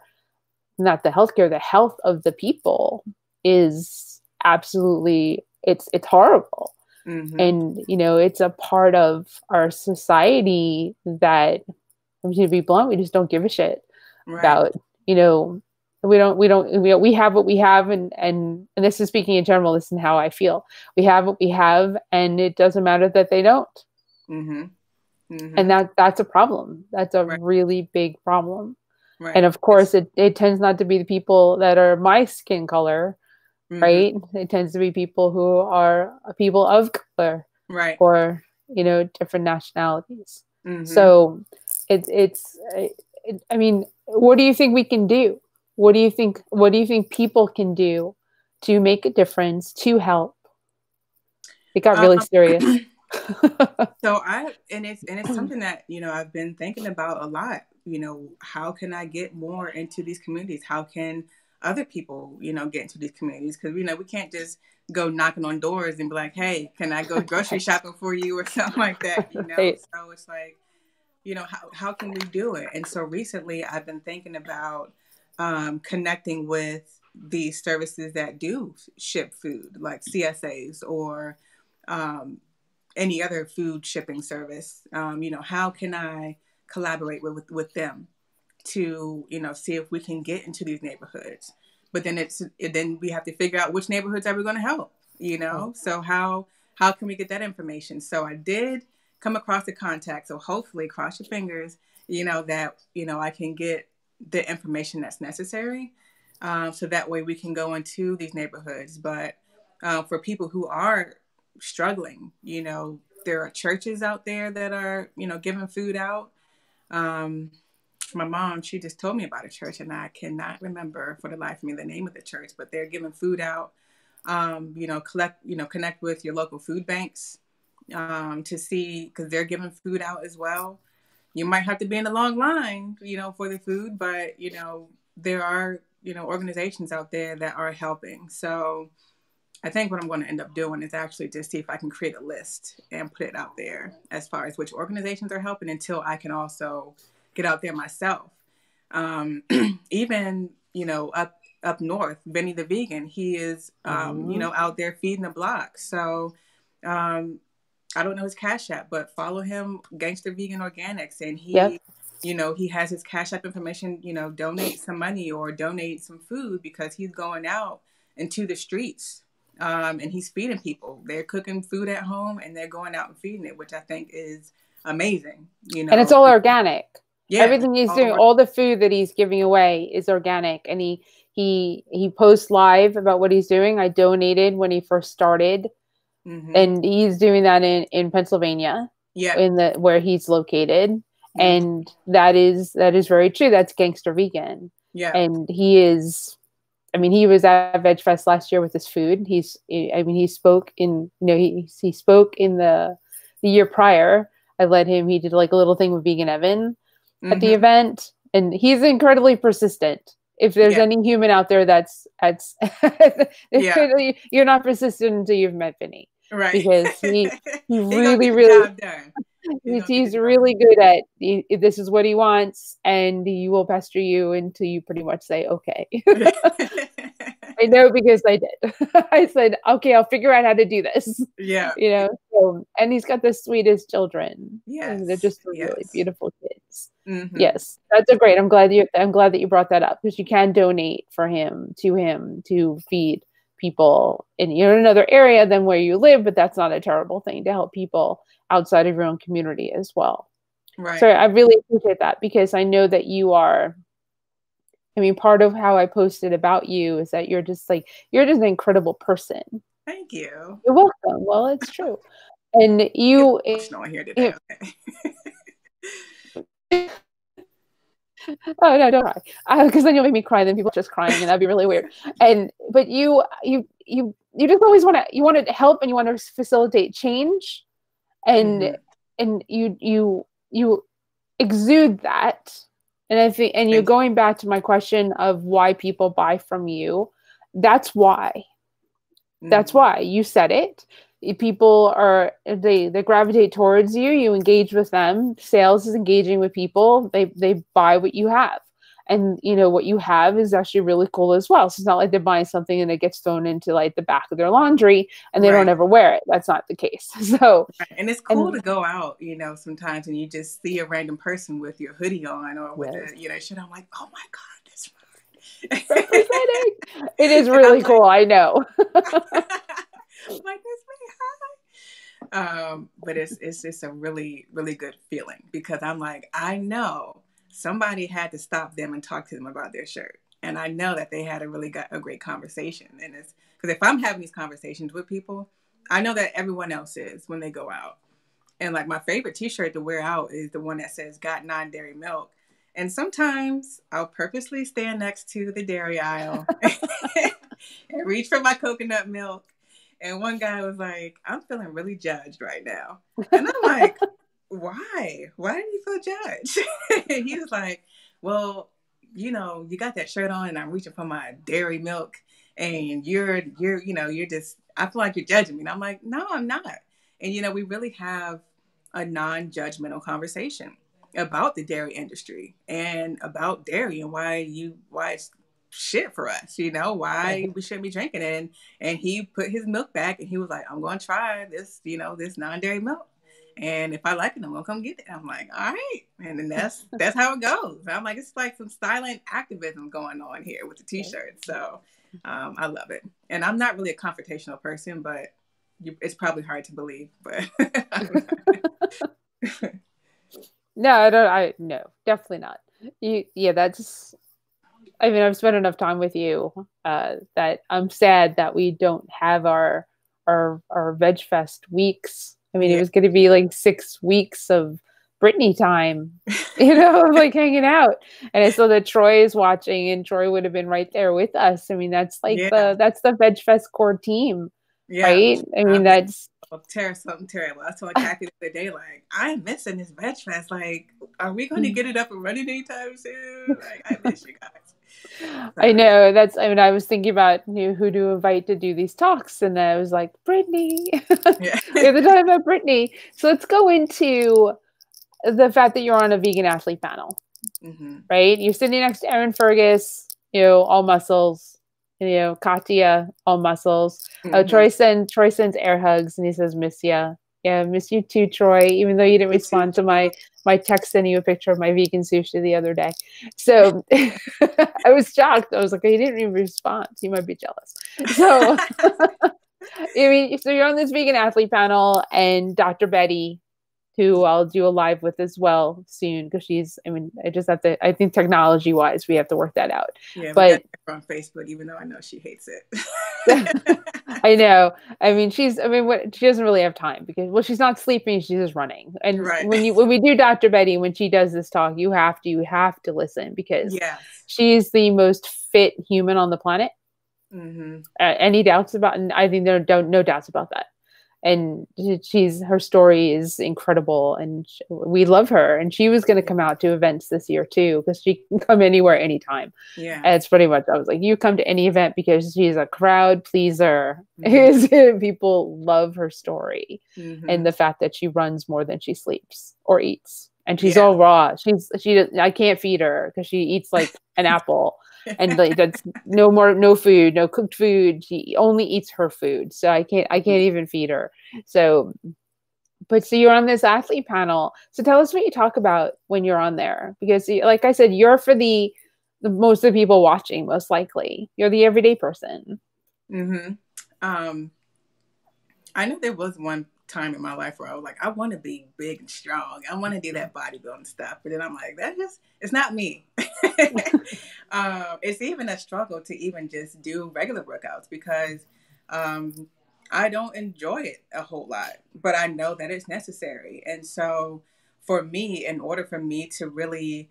not the healthcare, the health of the people is absolutely, it's it's horrible. Mm-hmm. And, you know, it's a part of our society that, to be blunt, we just don't give a shit right. about, you know, we don't, we don't, we, we have what we have. And, and, and this is speaking in general, this is how I feel. We have what we have, and it doesn't matter that they don't. Mm-hmm. Mm-hmm. And that, that's a problem. That's a right. really big problem. Right. And of course it, it tends not to be the people that are my skin color. Right. Mm-hmm. It tends to be people who are people of color right. or, you know, different nationalities. Mm-hmm. So it, it's, it, I mean, what do you think we can do? What do you think, what do you think people can do to make a difference, to help? It got really um, serious. so I, and it's, and it's something that, you know, I've been thinking about a lot. You know, how can I get more into these communities? How can other people, you know, get into these communities? Because, you know, we can't just go knocking on doors and be like, hey, can I go grocery shopping for you or something like that, you know? Right. So it's like, you know, how, how can we do it? And so recently I've been thinking about um, connecting with the services that do ship food, like C S As or um, any other food shipping service. Um, you know, how can I collaborate with, with, with them to, you know, see if we can get into these neighborhoods? But then it's, then we have to figure out which neighborhoods are we going to help, you know? So how, how can we get that information? So I did come across the contact. So hopefully, cross your fingers, you know, that, you know, I can get the information that's necessary. Um, so that way we can go into these neighborhoods. But uh, for people who are struggling, you know, there are churches out there that are, you know, giving food out. Um, My mom, she just told me about a church, and I cannot remember for the life of me the name of the church, but they're giving food out. Um, you know, collect, you know, connect with your local food banks um, to see, because they're giving food out as well. You might have to be in a long line, you know, for the food, but, you know, there are, you know, organizations out there that are helping. So I think what I'm going to end up doing is actually just see if I can create a list and put it out there as far as which organizations are helping, until I can also get out there myself. Um, even, you know, up up north, Benny the Vegan, he is, um, mm-hmm. you know, out there feeding the block. So um, I don't know his Cash App, but follow him, Gangsta Vegan Organics. And he, yep. you know, he has his Cash App information, you know, donate some money or donate some food, because he's going out into the streets um, and he's feeding people. They're cooking food at home and they're going out and feeding it, which I think is amazing. You know, and it's all organic. Yeah, everything he's all doing, all the food that he's giving away is organic. And he, he, he posts live about what he's doing. I donated when he first started, mm-hmm. and he's doing that in, in Pennsylvania, yeah, in the, where he's located. Mm-hmm. And that is, that is very true. That's Gangster Vegan. Yeah. And he is, I mean, he was at VegFest last year with his food. He's, I mean, he spoke in, you know, he, he spoke in the, the year prior. I led him, he did like a little thing with Vegan Evan. At the mm-hmm. event, and he's incredibly persistent. If there's yeah. any human out there that's that's yeah. you're not persistent until you've met Benny, right? Because he, he really, really, he's, he's really good at he, this is what he wants, and he will pester you until you pretty much say okay. I know, because I did. I said, okay, I'll figure out how to do this. Yeah. You know, so, and he's got the sweetest children. Yeah. They're just really yes. beautiful kids. Mm-hmm. Yes. That's a great. I'm glad you, I'm glad that you brought that up, because you can donate for him, to him, to feed people in, you know, another area than where you live, but that's not a terrible thing, to help people outside of your own community as well. Right. So I really appreciate that, because I know that you are, I mean, part of how I posted about you is that you're just like, you're just an incredible person. Thank you. You're welcome. Well, it's true. And you, it's not here today. Okay. Oh no, don't cry. Because uh, then you'll make me cry, then people are just crying, and that'd be really weird. And, but you, you, you, you just always want to, you want to help, and you want to facilitate change, and, mm-hmm. and you, you, you exude that. And I think, and you're going back to my question of why people buy from you. That's why. Mm-hmm. That's why. You said it. People are, they, they gravitate towards you. You engage with them. Sales is engaging with people. They, they buy what you have. And, you know, what you have is actually really cool as well. So it's not like they're buying something and it gets thrown into like the back of their laundry and they right. don't ever wear it. That's not the case. So, right. and it's cool and, to go out, you know, sometimes, and you just see a random person with your hoodie on or with, yes. a, you know, shit. I'm like, oh my God, that's right. Representing. It is really cool. Like, I know. I'm like, that's really high. Um, but it's, it's just a really, really good feeling, because I'm like, I know somebody had to stop them and talk to them about their shirt. And I know that they had a really got a great conversation. And it's because if I'm having these conversations with people, I know that everyone else is when they go out. And like my favorite t-shirt to wear out is the one that says got non-dairy milk. And sometimes I'll purposely stand next to the dairy aisle and reach for my coconut milk. And one guy was like, I'm feeling really judged right now. And I'm like, why? Why did you feel judged? He was like, well, you know, you got that shirt on and I'm reaching for my dairy milk and you're, you're, you know, you're just, I feel like you're judging me. And I'm like, no, I'm not. And, you know, we really have a non-judgmental conversation about the dairy industry and about dairy and why you, why it's shit for us, you know, why we shouldn't be drinking it. And, and he put his milk back and he was like, I'm going to try this, you know, this non-dairy milk. And if I like it, I'm gonna come get it. I'm like, all right. And then that's that's how it goes. I'm like, it's like some silent activism going on here with the t-shirt. So um, I love it. And I'm not really a confrontational person, but you, it's probably hard to believe. But no, I don't. I no, definitely not. You, yeah, that's. I mean, I've spent enough time with you uh, that I'm sad that we don't have our our our VegFest weeks. I mean, yeah. It was going to be like six weeks of Brittany time, you know, like hanging out. And I saw that Troy is watching, and Troy would have been right there with us. I mean, that's like yeah. the that's the VegFest core team, yeah. right? I mean, um, that's ter- something terrible. I told Kathy the other day, like, I'm missing this VegFest. Like, are we going to get it up and running anytime soon? Like, I miss you guys. I know that's, I mean, I was thinking about you know, who to invite to do these talks. And I was like, Brittany, yeah. we have to talk about Brittany. So let's go into the fact that you're on a vegan athlete panel, mm-hmm. right? You're sitting next to Aaron Fergus, you know, all muscles, you know, Katia, all muscles. Mm-hmm. Uh, Troy, send, Troy sends air hugs and he says, miss ya. Yeah, miss you too, Troy, even though you didn't respond to my, my text sending you a picture of my vegan sushi the other day. So I was shocked. I was like, he didn't even respond. He might be jealous. So, I mean, so you're on this vegan athlete panel, and Doctor Betty, who I'll do a live with as well soon, because she's, I mean, I just have to, I think technology-wise, we have to work that out. Yeah, but on Facebook, even though I know she hates it. I know. I mean, she's, I mean, what, she doesn't really have time because, well, she's not sleeping. She's just running. And right. when you, when we do Doctor Betty, when she does this talk, you have to, you have to listen because yes. she's the most fit human on the planet. Mm-hmm. Uh, any doubts about, and I think there don't, no doubts about that. And she's, her story is incredible, and she, we love her. And she was going to come out to events this year too, because she can come anywhere, anytime. Yeah, and it's pretty much, I was like, you come to any event, because she's a crowd pleaser. Mm-hmm. People love her story, mm-hmm. and the fact that she runs more than she sleeps or eats. And she's yeah. all raw. She's, she, I can't feed her because she eats like an apple. And like, that's no more, no food, no cooked food. She only eats her food. So I can't, I can't even feed her. So, but so you're on this athlete panel. So tell us what you talk about when you're on there, because like I said, you're for the, the most of the people watching, most likely. You're the everyday person. Mm-hmm. Um, I know there was one time in my life where I was like, I want to be big and strong. I want to do that bodybuilding stuff. But then I'm like, that just, it's not me. um, it's even a struggle to even just do regular workouts, because um, I don't enjoy it a whole lot, but I know that it's necessary. And so for me, in order for me to really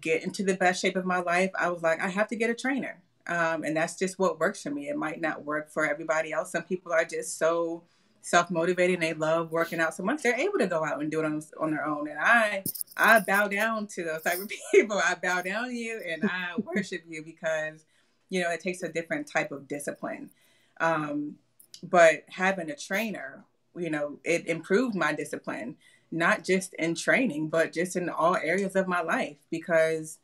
get into the best shape of my life, I was like, I have to get a trainer. Um, and that's just what works for me. It might not work for everybody else. Some people are just so self-motivated and they love working out so much they're able to go out and do it on, on their own. And I I bow down to those type of people. I bow down to you and I worship you, because you know it takes a different type of discipline. Um, but having a trainer, you know, it improved my discipline, not just in training, but just in all areas of my life, because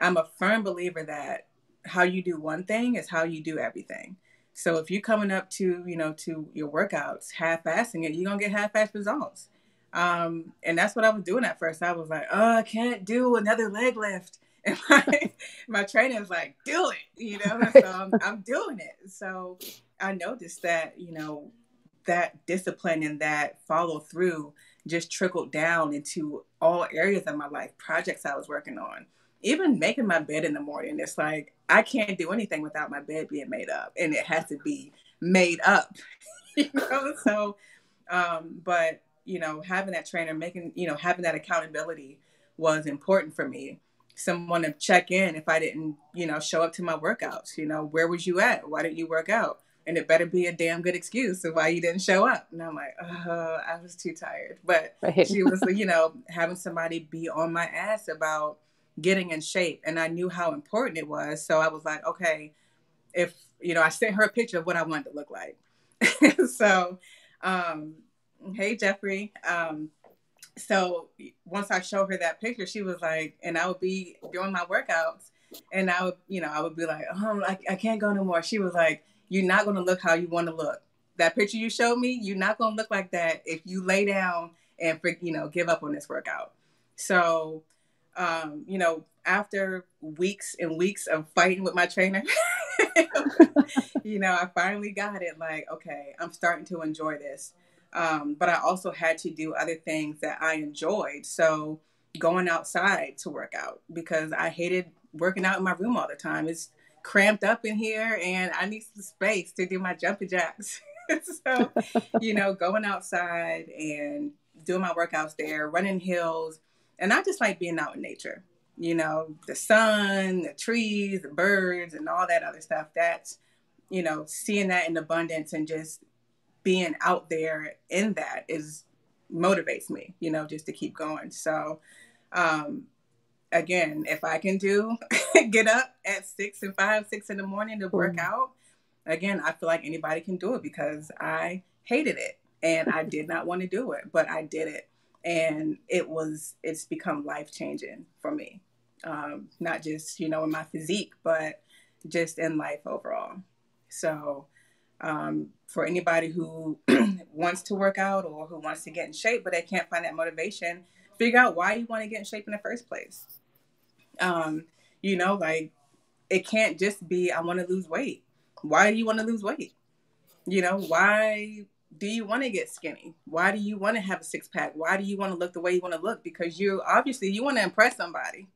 I'm a firm believer that how you do one thing is how you do everything. So if you're coming up to, you know, to your workouts half-assing it, you're going to get half-assed results. Um, and that's what I was doing at first. I was like, oh, I can't do another leg lift. And my, my trainer was like, do it, you know, and so I'm, I'm doing it. So I noticed that, you know, that discipline and that follow through just trickled down into all areas of my life, projects I was working on. Even making my bed in the morning, it's like, I can't do anything without my bed being made up, and it has to be made up, you know? So, um, but, you know, having that trainer, making, you know, having that accountability was important for me. Someone to check in if I didn't, you know, show up to my workouts, you know, where was you at? Why didn't you work out? And it better be a damn good excuse of why you didn't show up. And I'm like, oh, I was too tired. But right. She was, you know, having somebody be on my ass about getting in shape, and I knew how important it was. So I was like, okay, if, you know, I sent her a picture of what I wanted to look like. So, um, hey, Jeffrey. Um, so once I showed her that picture, she was like, and I would be doing my workouts and I would, you know, I would be like, oh, I, I can't go no more. She was like, you're not going to look how you want to look. That picture you showed me, you're not going to look like that if you lay down and, you know, give up on this workout. So, Um, you know, after weeks and weeks of fighting with my trainer, you know, I finally got it. Like, okay, I'm starting to enjoy this. Um, but I also had to do other things that I enjoyed. So going outside to work out, because I hated working out in my room all the time. It's cramped up in here and I need some space to do my jumping jacks. So, you know, going outside and doing my workouts there, running hills. And I just like being out in nature, you know, the sun, the trees, the birds, and all that other stuff. That's, you know, seeing that in abundance and just being out there in that is motivates me, you know, just to keep going. So, um, again, if I can do get up at six and five, six in the morning to work mm-hmm. out, again, I feel like anybody can do it, because I hated it and I did not want to do it, but I did it. And it was, it's become life-changing for me. Um, not just, you know, in my physique, but just in life overall. So um, for anybody who wants to work out or who wants to get in shape, but they can't find that motivation, figure out why you want to get in shape in the first place. Um, you know, like it can't just be, I want to lose weight. Why do you want to lose weight? You know, why do you want to get skinny? Why do you want to have a six pack? Why do you want to look the way you want to look? Because you obviously you want to impress somebody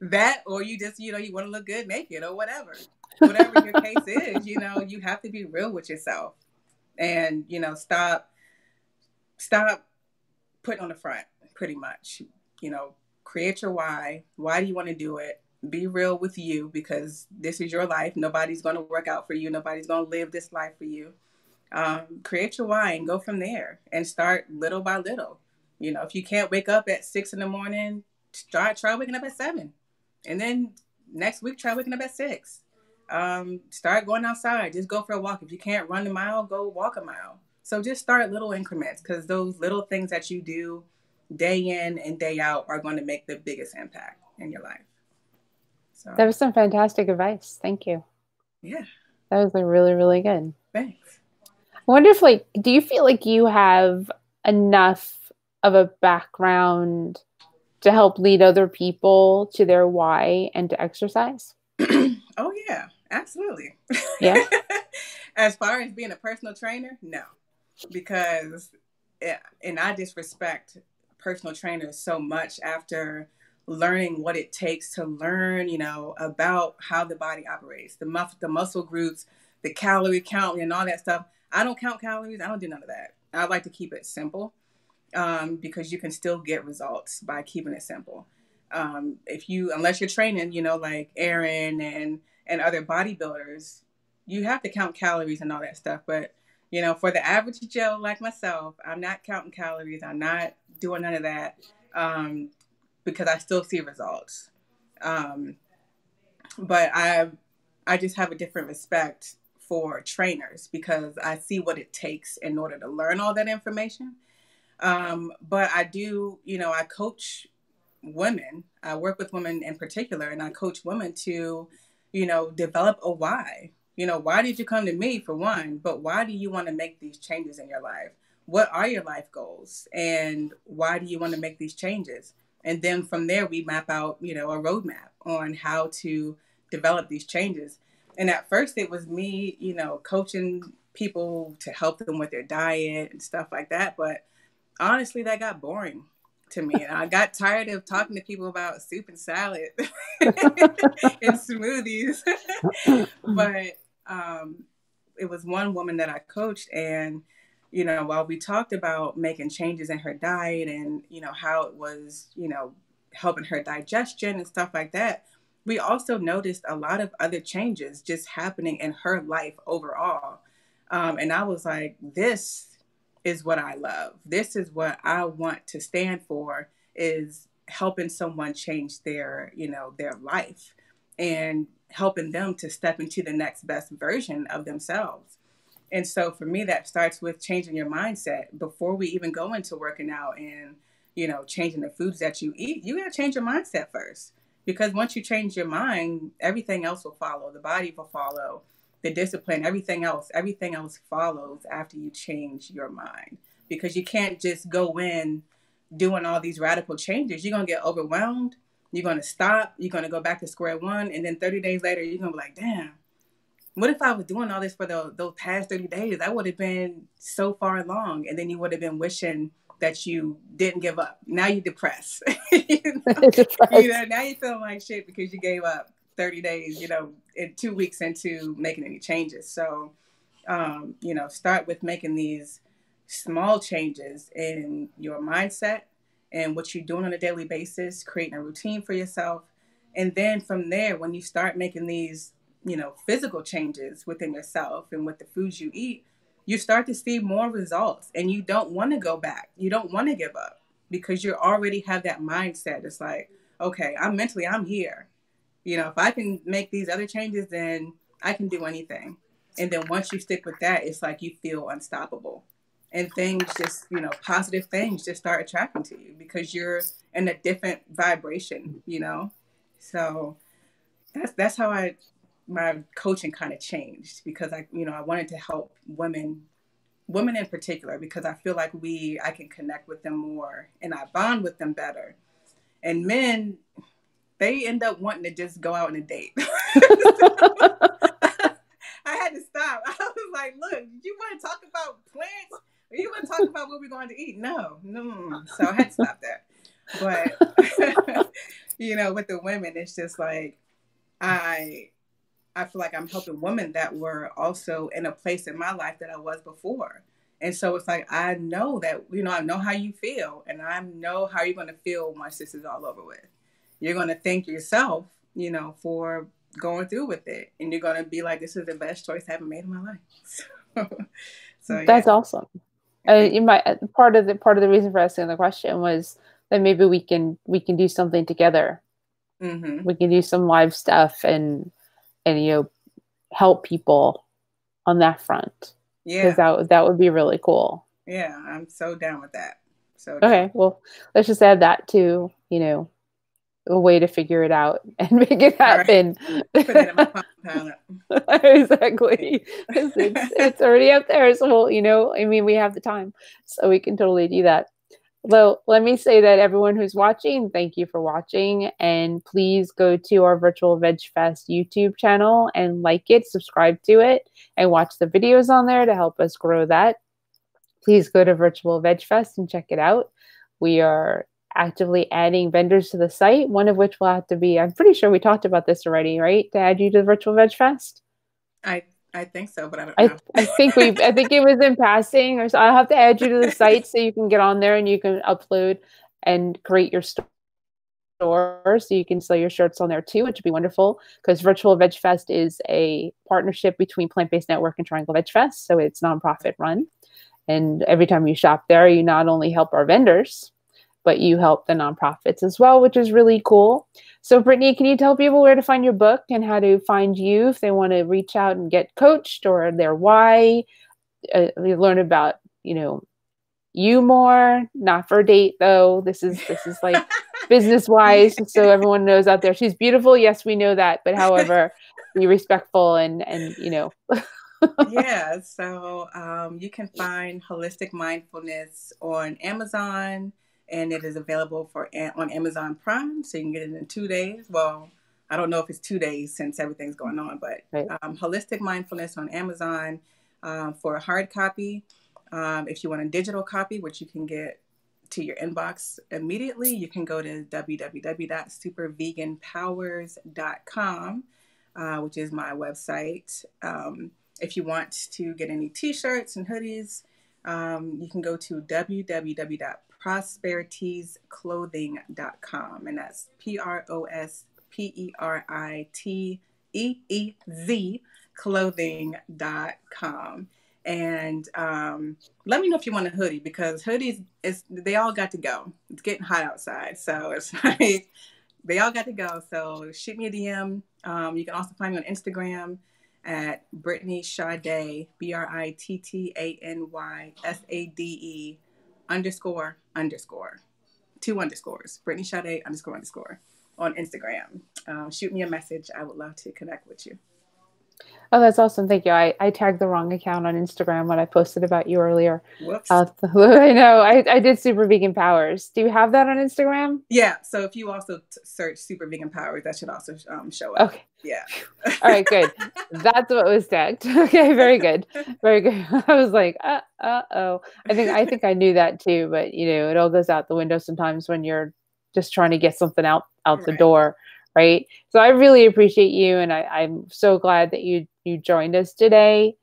that, or you just, you know, you want to look good naked or whatever, whatever your case is, you know, you have to be real with yourself and, you know, stop, stop putting on the front pretty much, you know, create your why. Why do you want to do it? Be real with you, because this is your life. Nobody's going to work out for you. Nobody's going to live this life for you. um, create your why and go from there and start little by little. You know, if you can't wake up at six in the morning, try, try waking up at seven. And then next week, try waking up at six. Um, start going outside. Just go for a walk. If you can't run a mile, go walk a mile. So just start little increments, because those little things that you do day in and day out are going to make the biggest impact in your life. So. That was some fantastic advice. Thank you. Yeah. That was like really, really good. Thanks. I wonder if, like, do you feel like you have enough of a background to help lead other people to their why and to exercise? Oh, yeah, absolutely. Yeah. As far as being a personal trainer, no, because, and I disrespect personal trainers so much after learning what it takes to learn, you know, about how the body operates, the, mus the muscle groups, the calorie count and all that stuff. I don't count calories. I don't do none of that. I like to keep it simple, um, because you can still get results by keeping it simple. Um, if you, unless you're training, you know, like Aaron and, and other bodybuilders, you have to count calories and all that stuff. But, you know, for the average Joe like myself, I'm not counting calories. I'm not doing none of that. Um, because I still see results. Um, but I, I just have a different respect for trainers because I see what it takes in order to learn all that information. Um, but I do, you know, I coach women. I work with women in particular, and I coach women to, you know, develop a why. You know, why did you come to me for one, but why do you want to make these changes in your life? What are your life goals? And why do you want to make these changes? And then from there, we map out, you know, a roadmap on how to develop these changes. And at first it was me, you know, coaching people to help them with their diet and stuff like that. But honestly, that got boring to me. And I got tired of talking to people about soup and salad and smoothies. But um, it was one woman that I coached, and, you know, while we talked about making changes in her diet and, you know, how it was, you know, helping her digestion and stuff like that, we also noticed a lot of other changes just happening in her life overall. Um, and I was like, this is what I love. This is what I want to stand for, is helping someone change their, you know, their life and helping them to step into the next best version of themselves. And so for me, that starts with changing your mindset before we even go into working out and, you know, changing the foods that you eat. You got to change your mindset first, because once you change your mind, everything else will follow. The body will follow, the discipline, everything else, everything else follows after you change your mind, because you can't just go in doing all these radical changes. You're going to get overwhelmed. You're going to stop. You're going to go back to square one. And then thirty days later, you're going to be like, damn. What if I was doing all this for the, those past thirty days? I would have been so far along. And then you would have been wishing that you didn't give up. Now you're depressed. You know? Depressed. You know, now you feel like shit because you gave up thirty days, you know, in two weeks into making any changes. So, um, you know, start with making these small changes in your mindset and what you're doing on a daily basis, creating a routine for yourself. And then from there, when you start making these, you know, physical changes within yourself and with the foods you eat, you start to see more results, and you don't want to go back. You don't want to give up because you already have that mindset. It's like, okay, I'm mentally, I'm here. You know, if I can make these other changes, then I can do anything. And then once you stick with that, it's like you feel unstoppable, and things just, you know, positive things just start attracting to you because you're in a different vibration, you know? So that's, that's how I, my coaching kind of changed, because I, you know, I wanted to help women, women in particular, because I feel like we, I can connect with them more and I bond with them better. And men, they end up wanting to just go out on a date. So, I had to stop. I was like, look, you want to talk about plants? Or you want to talk about what we're going to eat? No, no. So I had to stop that. But, you know, with the women, it's just like, I, I feel like I'm helping women that were also in a place in my life that I was before. And so it's like, I know that, you know, I know how you feel, and I know how you're going to feel once this is all over with. You're going to thank yourself, you know, for going through with it. And you're going to be like, this is the best choice I haven't made in my life. So, So yeah. That's awesome. Yeah. Uh, you might part of the part of the reason for asking the question was that maybe we can we can do something together. Mm-hmm. We can do some live stuff and and you know help people on that front. Yeah, because that that would be really cool. Yeah, I'm so down with that. So down. Okay, well, let's just add that to you know. a way to figure it out and make it happen. Right. Put it in my phone. Exactly. It's, it's, it's already out there. So, well, you know, I mean, we have the time, so we can totally do that. Well, let me say that everyone who's watching, thank you for watching. And please go to our Virtual VegFest YouTube channel and like it, subscribe to it, and watch the videos on there to help us grow that. Please go to Virtual VegFest and check it out. We are actively adding vendors to the site, one of which will have to be, I'm pretty sure we talked about this already, right? To add you to the Virtual VegFest? I, I think so, but I don't know. I, I think we, I think it was in passing or so. I'll have to add you to the site so you can get on there and you can upload and create your store. So you can sell your shirts on there too, which would be wonderful because Virtual VegFest is a partnership between Plant Based Network and Triangle VegFest. So it's nonprofit run. And every time you shop there, you not only help our vendors, but you help the nonprofits as well, which is really cool. So Brittany, can you tell people where to find your book and how to find you if they want to reach out and get coached or their why, uh, learn about, you know, you more, not for a date though. This is, this is like business wise. So everyone knows out there, she's beautiful. Yes, we know that, but however, be respectful and, and, you know, yeah. So um, you can find Holistic Mindfulness on Amazon. And it is available for on Amazon Prime, so you can get it in two days. Well, I don't know if it's two days since everything's going on, but right. um, Holistic Mindfulness on Amazon um, for a hard copy. Um, if you want a digital copy, which you can get to your inbox immediately, you can go to w w w dot super vegan powers dot com, uh, which is my website. Um, if you want to get any T-shirts and hoodies, um, you can go to w w w dot prosperiteez clothing dot com, and that's P R O S P E R I T E E Z clothing dot com. And um, let me know if you want a hoodie, because hoodies, it's, they all got to go. It's getting hot outside, so it's like they all got to go. So shoot me a D M. Um, you can also find me on Instagram at Brittany Sade, B R I T T A N Y S A D E underscore underscore two underscores Brittany Sade underscore underscore on Instagram. Um, shoot me a message. I would love to connect with you. Oh, that's awesome. Thank you. I, I tagged the wrong account on Instagram when I posted about you earlier. Whoops. Uh, I know. I, I did Super Vegan Powers. Do you have that on Instagram? Yeah. So if you also t- search Super Vegan Powers, that should also um, show up. Okay. Yeah. All right. Good. That's what was tagged. Okay. Very good. Very good. I was like, uh, uh-oh. I think, I think I knew that too, but you know, it all goes out the window sometimes when you're just trying to get something out, out right. the door. Right. So I really appreciate you. And I, I'm so glad that you, you joined us today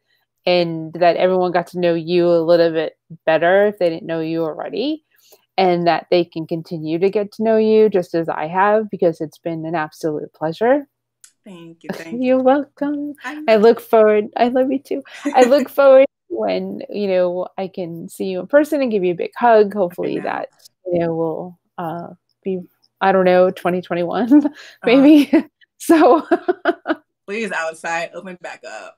and that everyone got to know you a little bit better if they didn't know you already, and that they can continue to get to know you just as I have, because it's been an absolute pleasure. Thank you. Thank you. You're welcome. I look forward. I love you too. I look forward when, you know, I can see you in person and give you a big hug. Hopefully that, you know, will uh, be, I don't know, twenty twenty-one, maybe. Um, so please outside, open back up.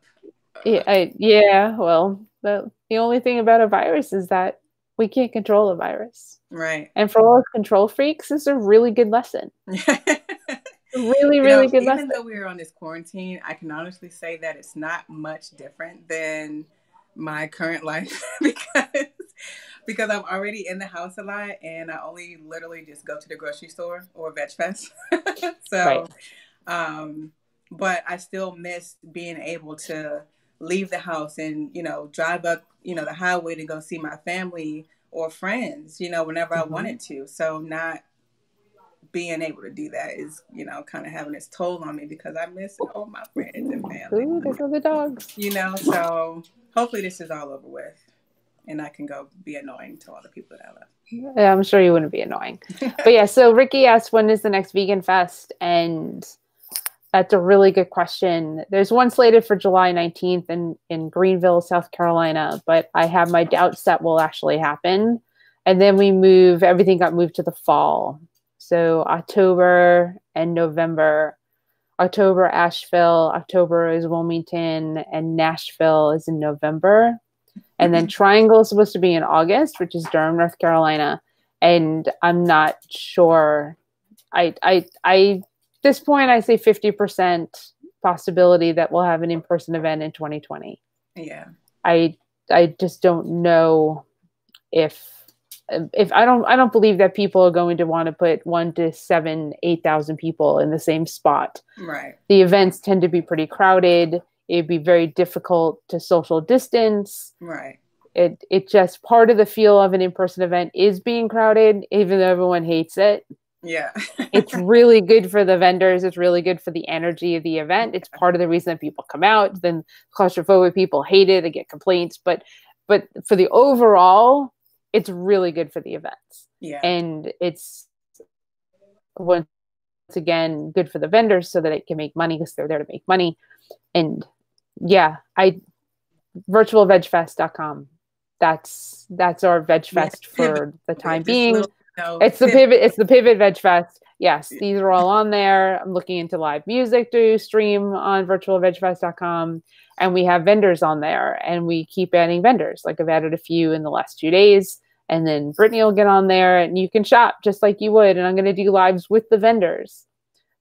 Yeah. I, yeah. Well, the, the only thing about a virus is that we can't control a virus. Right. And for all control freaks, this is a really good lesson. Really, really you know, good even lesson. Even though we were on this quarantine, I can honestly say that it's not much different than my current life because because I'm already in the house a lot, and I only literally just go to the grocery store or VegFest. So, right. um, but I still miss being able to leave the house and, you know, drive up, you know, the highway to go see my family or friends, you know, whenever mm-hmm. I wanted to. So not being able to do that is, you know, kind of having its toll on me because I miss all my friends and family. Ooh, those are the dogs. You know, so hopefully this is all over with, and I can go be annoying to all the people that I love. Yeah, I'm sure you wouldn't be annoying. But yeah, so Ricky asked, when is the next Vegan Fest? And That's a really good question. There's one slated for July nineteenth in, in Greenville, South Carolina, but I have my doubts that will actually happen. And then we move, everything got moved to the fall. So October and November. October, Asheville. October is Wilmington, and Nashville is in November. And then Triangle is supposed to be in August, which is Durham, North Carolina. And I'm not sure. I, I, I, this point, I say fifty percent possibility that we'll have an in-person event in twenty twenty. Yeah. I, I just don't know if, if I don't, I don't believe that people are going to want to put one to seven, eight thousand people in the same spot. Right. The events tend to be pretty crowded. It'd be very difficult to social distance. Right. It, it just, part of the feel of an in-person event is being crowded, even though everyone hates it. Yeah. It's really good for the vendors. It's really good for the energy of the event. It's part of the reason that people come out. Then claustrophobic people hate it. They get complaints. But, but for the overall, it's really good for the events. Yeah. And it's, once again, good for the vendors so that it can make money because they're there to make money. And yeah, I, virtual veg fest dot com. That's, that's our VegFest yeah, for the time being. Little, no, it's pivot. the pivot. It's the pivot VegFest. Yes. Yeah. These are all on there. I'm looking into live music to stream on virtual veg fest dot com. And we have vendors on there, and we keep adding vendors. Like I've added a few in the last two days, and then Brittany will get on there and you can shop just like you would. And I'm going to do lives with the vendors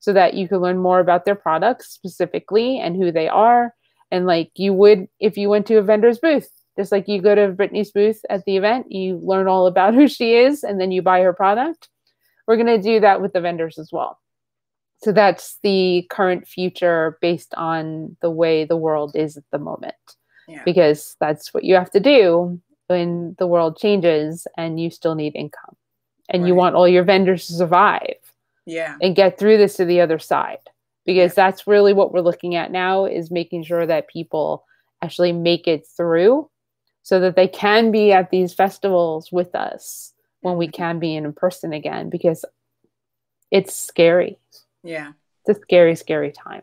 so that you can learn more about their products specifically and who they are. And like you would if you went to a vendor's booth, just like you go to Brittany's booth at the event, you learn all about who she is and then you buy her product. We're going to do that with the vendors as well. So that's the current future based on the way the world is at the moment, yeah. Because that's what you have to do when the world changes and you still need income and right. You want all your vendors to survive yeah. and get through this to the other side. Because that's really what we're looking at now is making sure that people actually make it through so that they can be at these festivals with us when we can be in person again, because it's scary. Yeah. It's a scary, scary time.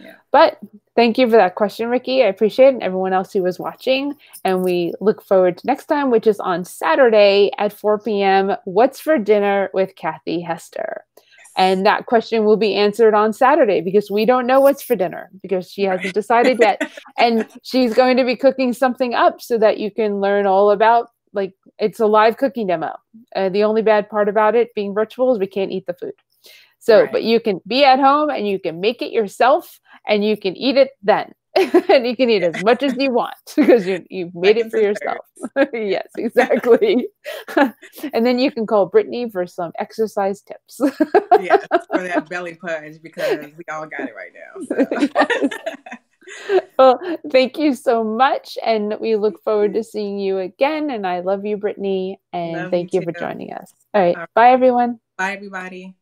Yeah. But thank you for that question, Ricky. I appreciate it. And everyone else who was watching. And we look forward to next time, which is on Saturday at four p m What's for dinner with Kathy Hester? And that question will be answered on Saturday because we don't know what's for dinner because she hasn't decided yet. And she's going to be cooking something up so that you can learn all about, like, it's a live cooking demo. Uh, the only bad part about it being virtual is we can't eat the food. So, right. But you can be at home and you can make it yourself and you can eat it then. And you can eat as much as you want because you, you've made it for yourself. Yes, exactly. And then you can call Brittany for some exercise tips. Yes, for that belly punch because we all got it right now. So. Yes. Well, thank you so much. And we look forward to seeing you again. And I love you, Brittany. And love thank you, you for joining us. All right. All right. Bye, everyone. Bye, everybody.